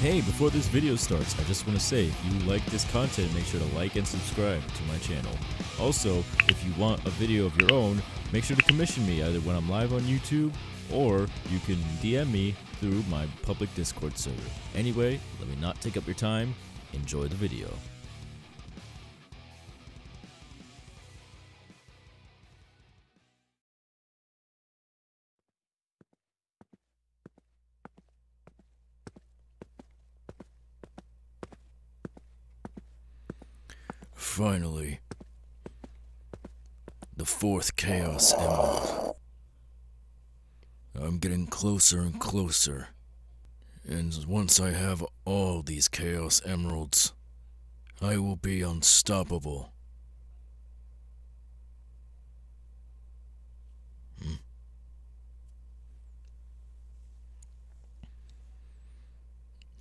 Hey, before this video starts, I just want to say, if you like this content, make sure to like and subscribe to my channel. Also, if you want a video of your own, make sure to commission me either when I'm live on YouTube, or you can DM me through my public Discord server. Anyway, let me not take up your time, enjoy the video. Finally, the fourth Chaos Emerald. I'm getting closer and closer, and once I have all these Chaos Emeralds, I will be unstoppable.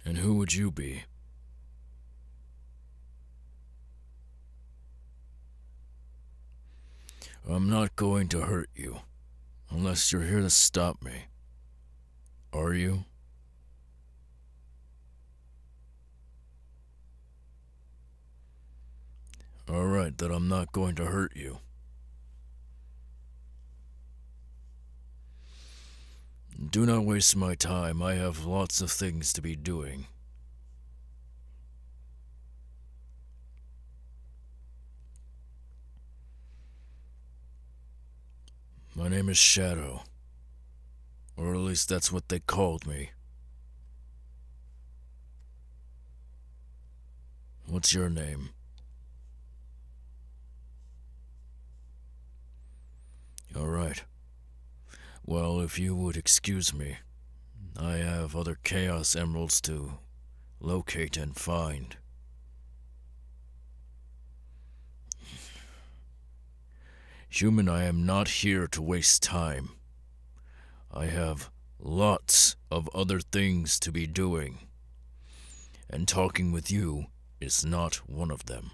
And who would you be? I'm not going to hurt you, unless you're here to stop me. Are you? Alright, then I'm not going to hurt you. Do not waste my time, I have lots of things to be doing. My name is Shadow, or at least that's what they called me. What's your name? Alright. Well, if you would excuse me, I have other Chaos Emeralds to locate and find. Human, I am not here to waste time. I have lots of other things to be doing, and talking with you is not one of them.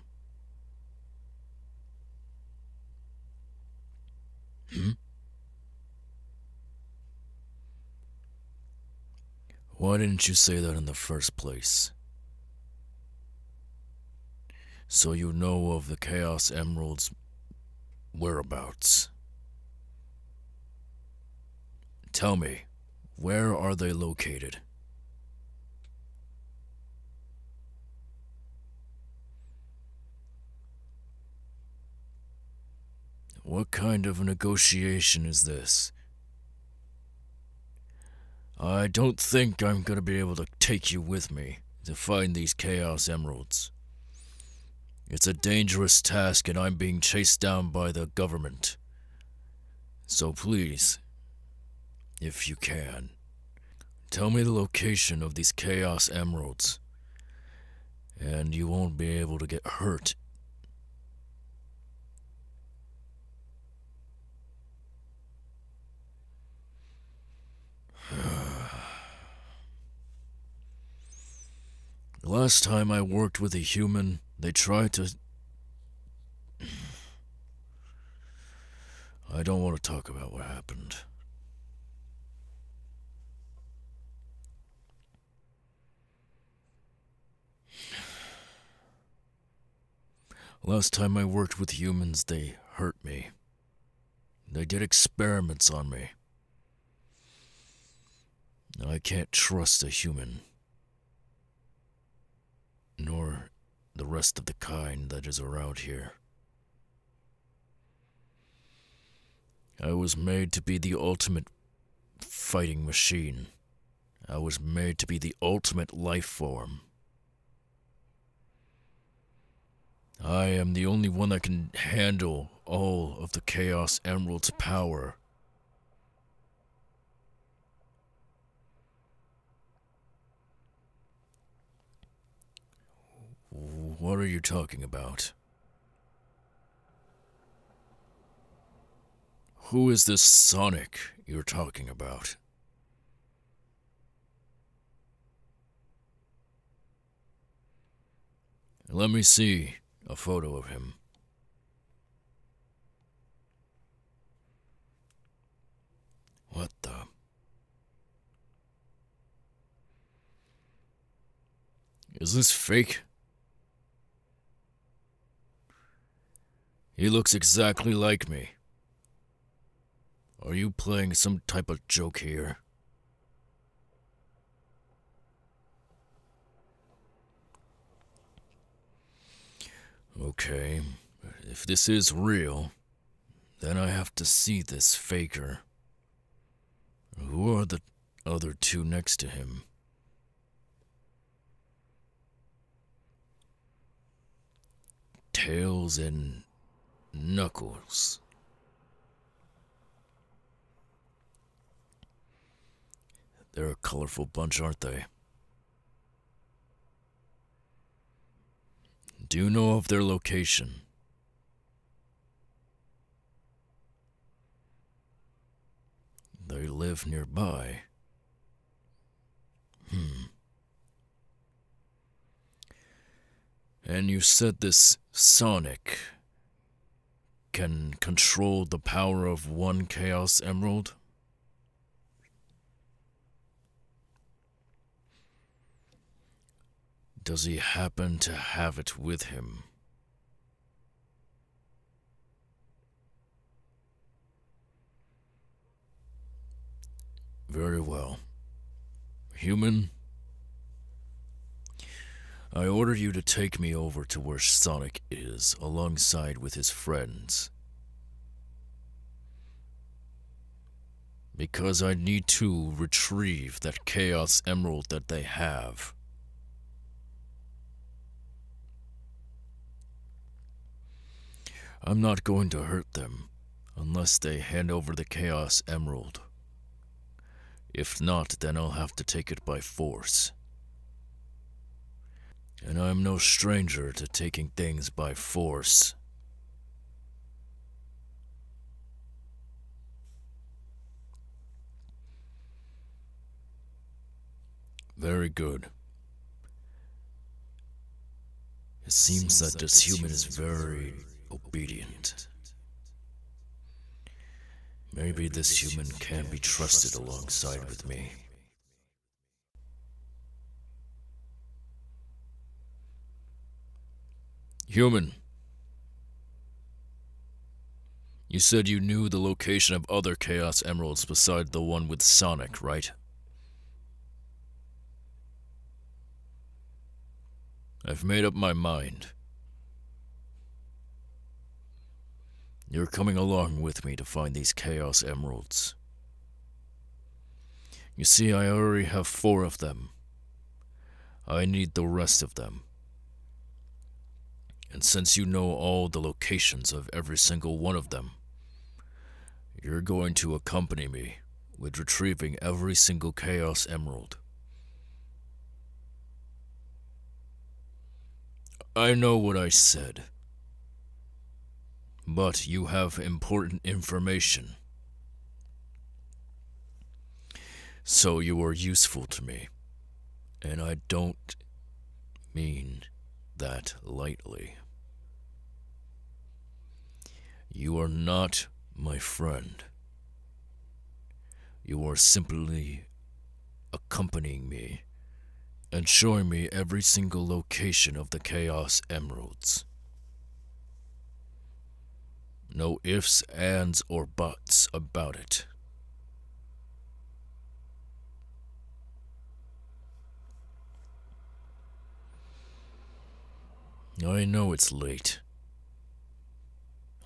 Why didn't you say that in the first place? So you know of the Chaos Emerald's whereabouts. Tell me, where are they located? What kind of negotiation is this? I don't think I'm gonna be able to take you with me to find these Chaos Emeralds. It's a dangerous task, and I'm being chased down by the government. So please, if you can, tell me the location of these Chaos Emeralds, and you won't be able to get hurt. Last time I worked with a human, they tried to... I don't want to talk about what happened. Last time I worked with humans, they hurt me. They did experiments on me. I can't trust a human. Nor the rest of the kind that is around here. I was made to be the ultimate fighting machine. I was made to be the ultimate life form. I am the only one that can handle all of the Chaos Emerald's power. What are you talking about? Who is this Sonic you're talking about? Let me see a photo of him. What the... Is this fake? He looks exactly like me. Are you playing some type of joke here? Okay, if this is real, then I have to see this faker. Who are the other two next to him? Tails and Knuckles. They're a colorful bunch, aren't they? Do you know of their location? They live nearby. And you said this Sonic can control the power of one Chaos Emerald? Does he happen to have it with him? Very well. Human, I order you to take me over to where Sonic is, alongside with his friends. Because I need to retrieve that Chaos Emerald that they have. I'm not going to hurt them, unless they hand over the Chaos Emerald. If not, then I'll have to take it by force. And I'm no stranger to taking things by force. Very good. It seems that this human is very obedient. Maybe this human can be trusted alongside with me. Human, you said you knew the location of other Chaos Emeralds beside the one with Sonic, right? I've made up my mind. You're coming along with me to find these Chaos Emeralds. You see, I already have 4 of them. I need the rest of them. And since you know all the locations of every single one of them, you're going to accompany me with retrieving every single Chaos Emerald. I know what I said. But you have important information. So you are useful to me. And I don't mean that lightly. You are not my friend. You are simply accompanying me and showing me every single location of the Chaos Emeralds. No ifs, ands, or buts about it. I know it's late.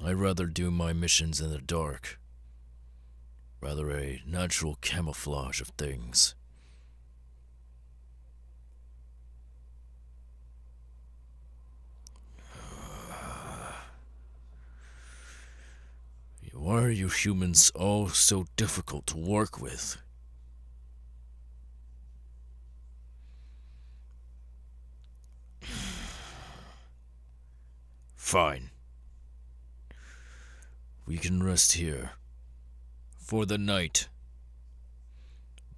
I'd rather do my missions in the dark. Rather a natural camouflage of things. Why are you humans all so difficult to work with? Fine. We can rest here for the night.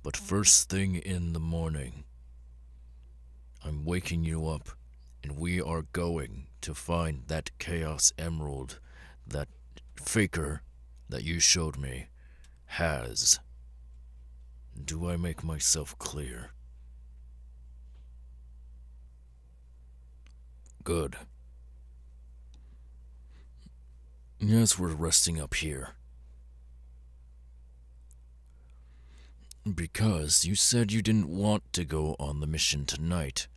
But first thing in the morning, I'm waking you up, and we are going to find that Chaos Emerald, that faker that you showed me has. Do I make myself clear? Good. Yes, we're resting up here. Because you said you didn't want to go on the mission tonight,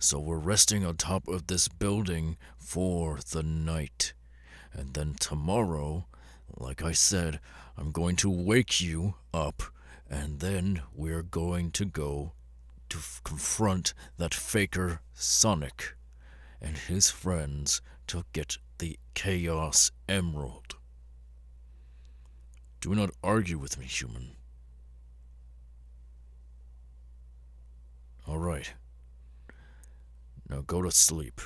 so we're resting on top of this building for the night. And then tomorrow, like I said, I'm going to wake you up, and then we're going to go to confront that faker Sonic and his friends to get the Chaos Emerald. Do not argue with me, human. All right. Now go to sleep.